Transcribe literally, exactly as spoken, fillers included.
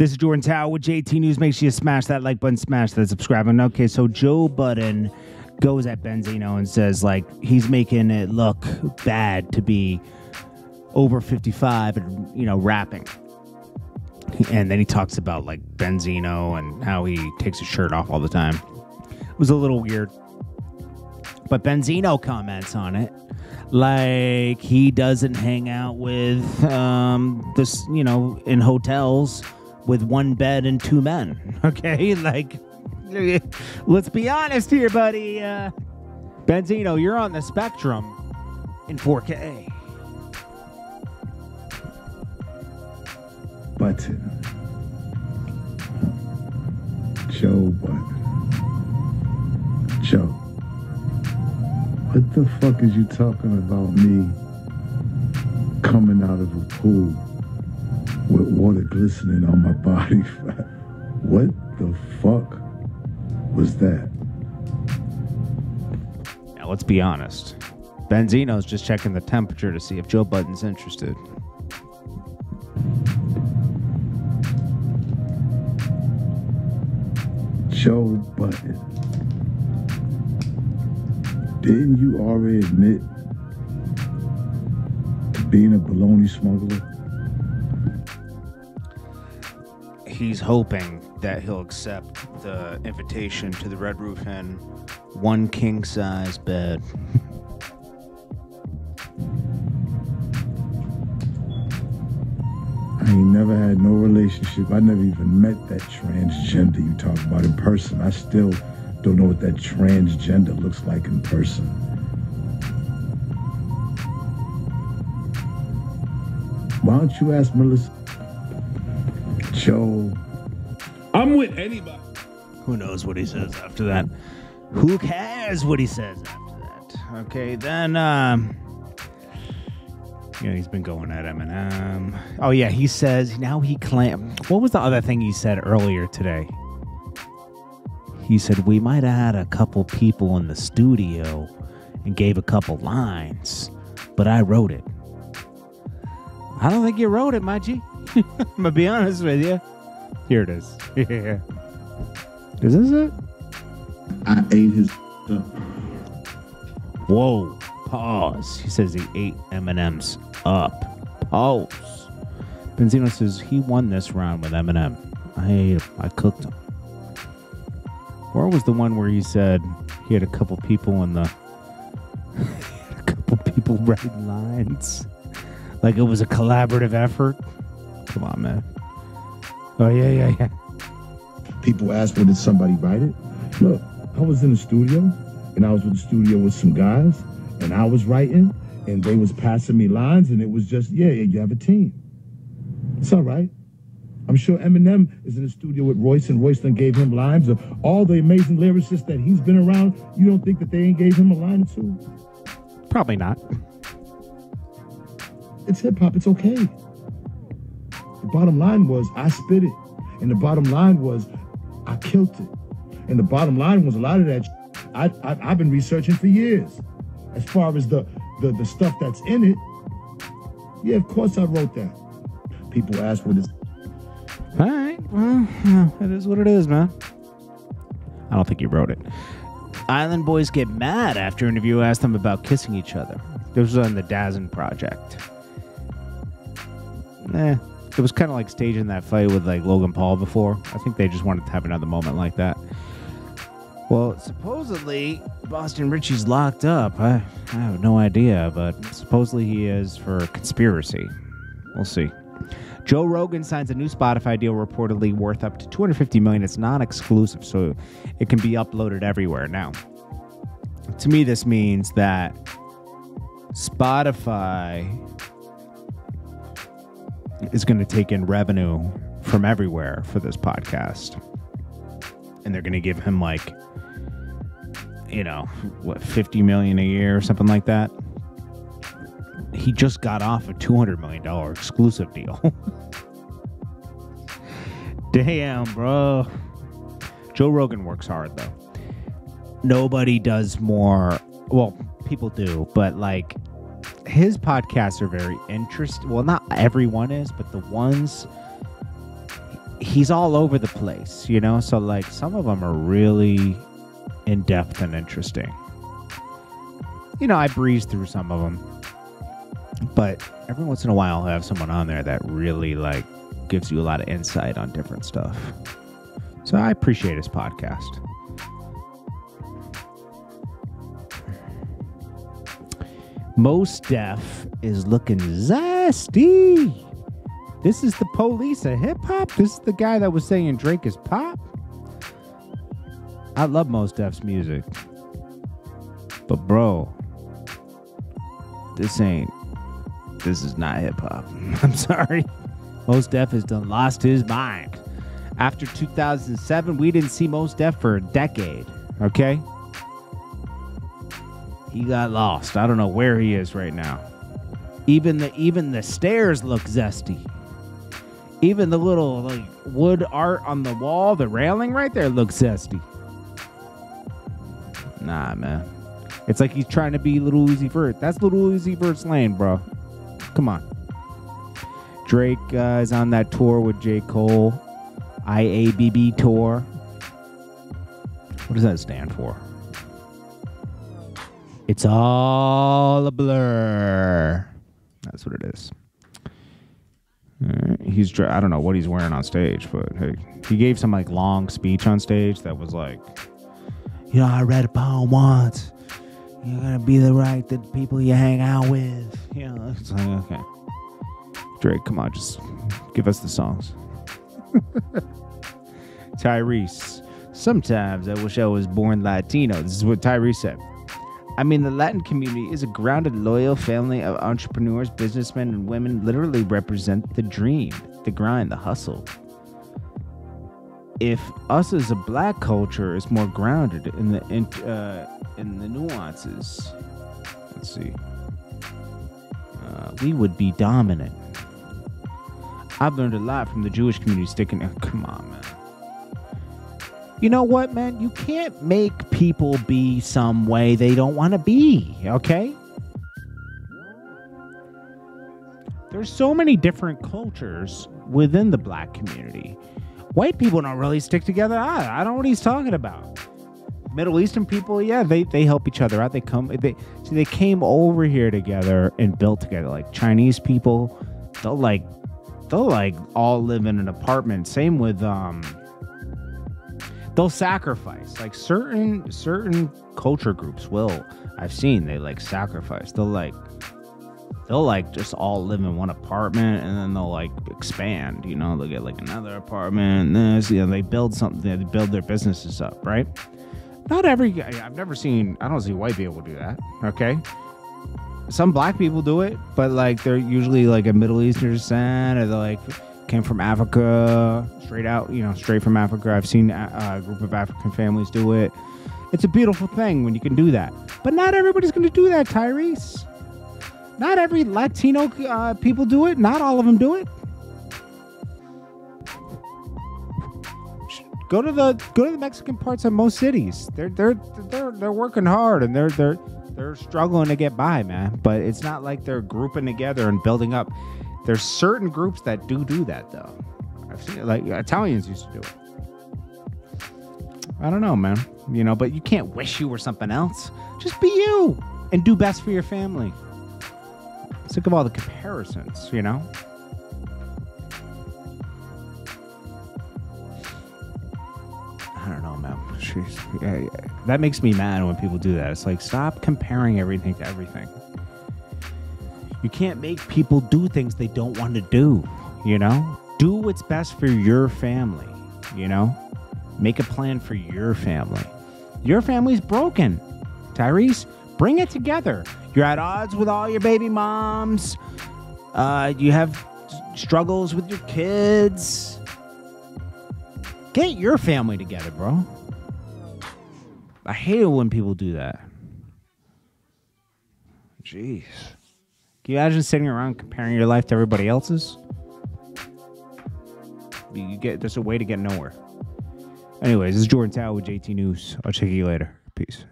This is Jordan Tower with J T News. Make sure you smash that like button, smash that subscribe button. Okay, so Joe Budden goes at Benzino and says, like, he's making it look bad to be over fifty-five and, you know, rapping. And then he talks about, like, Benzino and how he takes his shirt off all the time. It was a little weird. But Benzino comments on it. Like, he doesn't hang out with, um, this, you know, in hotels with one bed and two men. Okay? Like, let's be honest here, buddy. Uh, Benzino, you're on the spectrum in four K. Button. Joe Budden. Joe. What the fuck is you talking about me coming out of a pool with water glistening on my body? What the fuck was that? Now, let's be honest. Benzino's just checking the temperature to see if Joe Budden's interested. Joe Budden, didn't you already admit to being a baloney smuggler? He's hoping that he'll accept the invitation to the Red Roof Inn, one king size bed. I ain't never had no relationship. I never even met that transgender you talk about in person. I still don't know what that transgender looks like in person. Why don't you ask Melissa? Joe. I'm with anybody. Who knows what he says after that? Who cares what he says after that? Okay, then, um... you know, he's been going at Eminem. Oh, yeah, he says, now he claims... What was the other thing he said earlier today? He said, we might have had a couple people in the studio and gave a couple lines, but I wrote it. I don't think you wrote it, my G. I'm going to be honest with you. Here it is. Yeah. Is this it? I ate his stuff. Whoa. Pause. He says he ate M and M's up. Pause. Benzino says he won this round with Eminem. I ate him. I cooked him. Or was the one where he said he had a couple people in the... a couple people writing lines. Like it was a collaborative effort. Come on, man. Oh, yeah, yeah, yeah. People ask me, did somebody write it? Look, I was in the studio, and I was with the studio with some guys. And I was writing, and they was passing me lines, and it was just, yeah, yeah, you have a team. It's all right. I'm sure Eminem is in the studio with Royce, and Royce done gave him lines of all the amazing lyricists that he's been around. You don't think that they ain't gave him a line or two? Probably not. It's hip-hop. It's okay. The bottom line was I spit it, and the bottom line was I killed it. And the bottom line was a lot of that I, I, I've been researching for years. As far as the, the, the stuff that's in it, yeah, of course I wrote that. People ask what it's... All right, well, it is what it is, man. I don't think you wrote it. Island Boys get mad after interview asked them about kissing each other. This was on the Dazzin Project. Eh, it was kind of like staging that fight with like Logan Paul before. I think they just wanted to have another moment like that. Well, supposedly, Boston Richie's locked up. I, I have no idea, but supposedly he is for conspiracy. We'll see. Joe Rogan signs a new Spotify deal reportedly worth up to two hundred fifty million dollars. It's non-exclusive, so it can be uploaded everywhere. Now, to me, this means that Spotify is going to take in revenue from everywhere for this podcast. And they're going to give him like... you know, what, fifty million dollars a year or something like that. He just got off a two hundred million dollars exclusive deal. Damn, bro. Joe Rogan works hard, though. Nobody does more. Well, people do, but like his podcasts are very interesting. Well, not everyone is, but the ones he's all over the place, you know? So, like, some of them are really in-depth and interesting. You know, I breeze through some of them. But every once in a while, I'll have someone on there that really, like, gives you a lot of insight on different stuff. So I appreciate his podcast. Mos Def is looking zesty. This is the Police of hip-hop? This is the guy that was saying Drake is pop? I love Mos Def's music. But, bro, this ain't... This is not hip-hop. I'm sorry. Mos Def has done lost his mind. After two thousand seven, we didn't see Mos Def for a decade, okay? He got lost. I don't know where he is right now. Even the even the stairs look zesty. Even the little like wood art on the wall, the railing right there looks zesty. Nah, man. It's like he's trying to be Lil Uzi Vert. That's Lil Uzi Vert's lane, bro. Come on. Drake uh, is on that tour with J. Cole. I A B B tour. What does that stand for? It's all a blur. That's what it is. Uh, he's dry. I don't know what he's wearing on stage, but hey, he gave some like long speech on stage that was like, you know, I read a poem once. You're gonna be the right the people you hang out with. You know, it's like, okay, Drake, come on, just give us the songs. Tyrese, sometimes I wish I was born Latino. This is what Tyrese said. I mean, the Latin community is a grounded, loyal family of entrepreneurs, businessmen, and women literally represent the dream, the grind, the hustle. If us as a black culture is more grounded in the in, uh, in the nuances, let's see, uh, we would be dominant. I've learned a lot from the Jewish community sticking. Oh, come on, man. You know what, man? You can't make people be some way they don't want to be, okay? There's so many different cultures within the black community. White people don't really stick together either. I don't know what he's talking about. Middle Eastern people, yeah, they, they help each other out. They come, they see, they came over here together and built together. Like Chinese people, they'll like, they'll like all live in an apartment. Same with, um... they'll sacrifice. Like certain certain culture groups will. I've seen they like sacrifice. They'll like they'll like just all live in one apartment and then they'll like expand, you know, they'll get like another apartment and this, you know, they build something, they build their businesses up, right? Not every I've never seen I don't see white people do that. Okay. Some black people do it, but like they're usually like a Middle Eastern descent or they're like came from Africa, straight out, you know, straight from Africa. I've seen a, a group of African families do it. It's a beautiful thing when you can do that. But not everybody's going to do that, Tyrese. Not every Latino uh, people do it. Not all of them do it. Go to the go to the Mexican parts of most cities. They're they're they're they're working hard and they're they're they're struggling to get by, man. But it's not like they're grouping together and building up. There's certain groups that do do that, though. I've seen it, like Italians used to do it. I don't know, man. You know, but you can't wish you were something else. Just be you and do best for your family. Sick of all the comparisons, you know? I don't know, man. Jeez. Yeah, yeah. That makes me mad when people do that. It's like, stop comparing everything to everything. You can't make people do things they don't want to do, you know? Do what's best for your family, you know? Make a plan for your family. Your family's broken, Tyrese. Bring it together. You're at odds with all your baby moms. Uh, you have struggles with your kids. Get your family together, bro. I hate it when people do that. Jeez. Can you imagine sitting around comparing your life to everybody else's? You get there's a way to get nowhere. Anyways, this is Jordan Tower with J T News. I'll check you later. Peace.